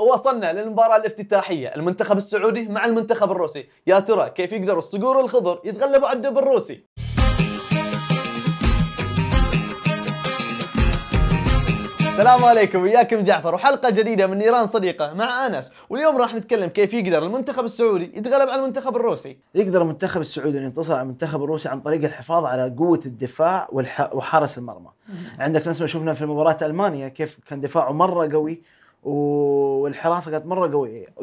وصلنا للمباراة الافتتاحية، المنتخب السعودي مع المنتخب الروسي. يا ترى كيف يقدروا الصقور الخضر يتغلبوا على الدب الروسي؟ السلام عليكم، وياكم جعفر وحلقة جديدة من إيران صديقة مع أنس. واليوم راح نتكلم كيف يقدر المنتخب السعودي يتغلب على المنتخب الروسي. يقدر المنتخب السعودي أن ينتصر على المنتخب الروسي عن طريق الحفاظ على قوة الدفاع وحرس المرمى. عندك نفس ما شفنا في مباراة ألمانيا كيف كان دفاعه مرة قوي والحراسه كانت مره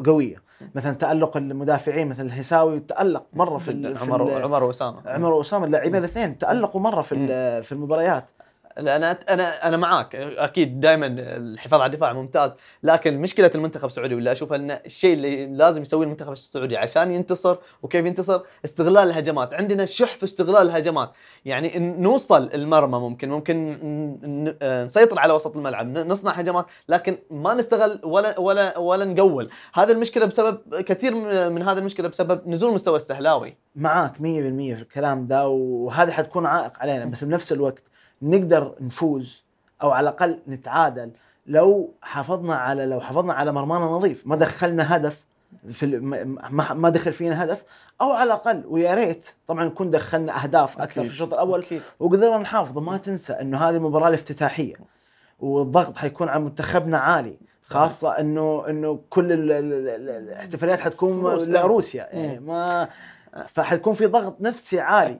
قويه. مثلا تالق المدافعين مثل الهساوي تالق مره في عمر واسامه اللاعبين الاثنين تالقوا مره في المباريات. انا معاك اكيد، دائما الحفاظ على الدفاع ممتاز، لكن مشكله المنتخب السعودي ولا اشوف ان الشيء اللي لازم يسويه المنتخب السعودي عشان ينتصر وكيف ينتصر استغلال الهجمات. عندنا شح في استغلال الهجمات، يعني نوصل المرمى ممكن نسيطر على وسط الملعب، نصنع هجمات، لكن ما نستغل ولا نقول. هذا المشكله بسبب كثير من هذا المشكله بسبب نزول مستوى السهلاوي. معاك 100% في الكلام ده، وهذا حتكون عائق علينا، بس بنفس الوقت نقدر نفوز او على الاقل نتعادل لو حافظنا على مرمانا نظيف، ما دخلنا هدف ما دخل فينا هدف، او على الاقل ويا ريت طبعا نكون دخلنا اهداف اكثر في الشوط الاول وقدرنا نحافظه. ما تنسى انه هذه المباراه الافتتاحيه والضغط حيكون على منتخبنا عالي، خاصه انه كل الاحتفاليات حتكون لروسيا، يعني ما فحيكون في ضغط نفسي عالي.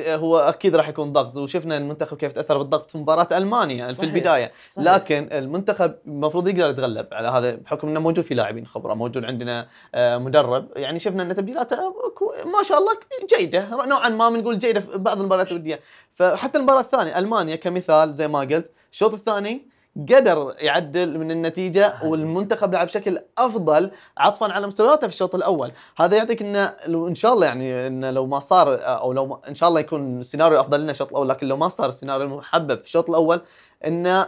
هو اكيد راح يكون ضغط، وشفنا المنتخب كيف تاثر بالضغط في مباراه المانيا في البدايه، لكن المنتخب المفروض يقدر يتغلب على هذا بحكم انه موجود في لاعبين خبره، موجود عندنا مدرب، يعني شفنا ان تبديلاته ما شاء الله جيده نوعا ما، بنقول جيده في بعض المباريات الوديه. فحتى المباراه الثانيه المانيا كمثال زي ما قلت، الشوط الثاني قدر يعدل من النتيجة والمنتخب لعب بشكل أفضل عطفا على مستوياته في الشوط الأول. هذا يعطيك إن شاء الله، يعني إن لو ما صار أو لو إن شاء الله يكون السيناريو أفضل لنا الشوط الأول، لكن لو ما صار السيناريو المحبب في الشوط الأول إنه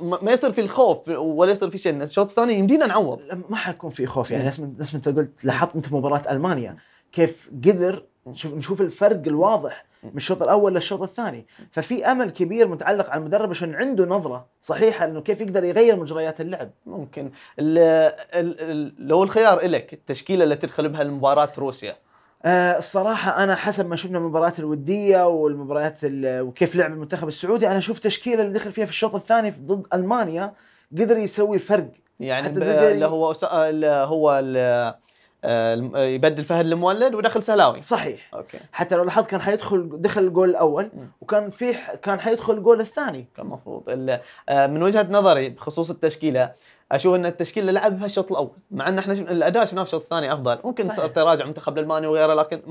ما يصير في الخوف ولا يصير في شيء، إن الشوط الثاني يمدينا نعوض. ما حيكون في خوف، يعني نفس ما أنت قلت، لاحظت أنت مباراة ألمانيا كيف قدر نشوف الفرق الواضح من الشوط الاول للشوط الثاني، ففي امل كبير متعلق على المدرب عشان عنده نظره صحيحه انه كيف يقدر يغير مجريات اللعب. ممكن لو الخيار لك التشكيله اللي تدخل بها المباراه روسيا. الصراحه انا حسب ما شفنا المباريات الوديه والمباريات وكيف لعب المنتخب السعودي، انا شفت تشكيله اللي دخل فيها في الشوط الثاني ضد المانيا قدر يسوي فرق، يعني اللي هو يبدل فهد المولد ودخل سهلاوي. صحيح. أوكي. حتى لو لاحظت كان دخل الجول الاول وكان كان حيدخل الجول الثاني، كان المفروض من وجهه نظري بخصوص التشكيله اشوف ان التشكيله لعب بها الشوط الاول، مع ان احنا الاداء شفناه في الشوط الثاني افضل، ممكن صار تراجع منتخب الالماني وغيره، لكن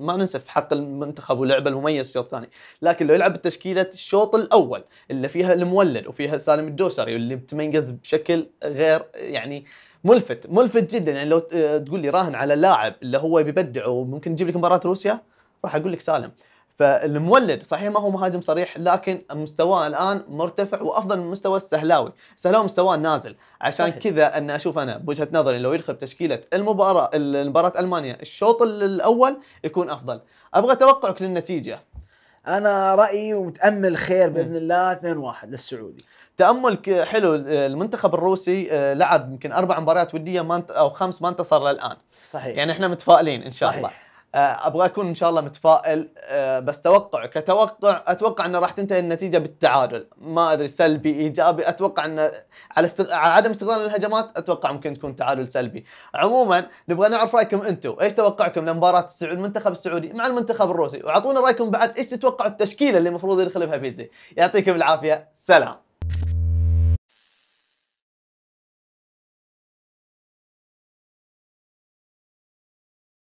ما ننسف حق المنتخب ولعبه المميز في الشوط الثاني. لكن لو يلعب بتشكيله الشوط الاول اللي فيها المولد وفيها سالم الدوسري واللي بتميز بشكل غير يعني ملفت جدا، يعني لو تقول لي راهن على لاعب اللي هو بيبدع وممكن يجيب لك مباراه روسيا راح اقول لك سالم. فالمولد صحيح ما هو مهاجم صريح، لكن مستواه الان مرتفع وافضل من مستوى السهلاوي مستواه نازل، عشان كذا ان اشوف انا بوجهه نظري لو يدخل تشكيله مباراه المانيا الشوط الاول يكون افضل. ابغى توقعك للنتيجه. انا رايي ومتامل خير باذن الله 2-1 للسعودي. تأمل حلو، المنتخب الروسي لعب يمكن 4 مباريات ودية أو 5 ما انتصر للآن. صحيح. يعني احنا متفائلين إن شاء الله. أبغى أكون إن شاء الله متفائل، بس كتوقع أتوقع أنه راح تنتهي النتيجة بالتعادل، ما أدري سلبي إيجابي، أتوقع أنه على عدم استغلال الهجمات أتوقع ممكن تكون تعادل سلبي. عموما نبغى نعرف رأيكم أنتم، إيش توقعكم لمباراة المنتخب السعودي مع المنتخب الروسي، وأعطونا رأيكم بعد إيش تتوقعوا التشكيلة اللي المفروض يدخل بها بيتزي. يعطيكم العافية، سلام.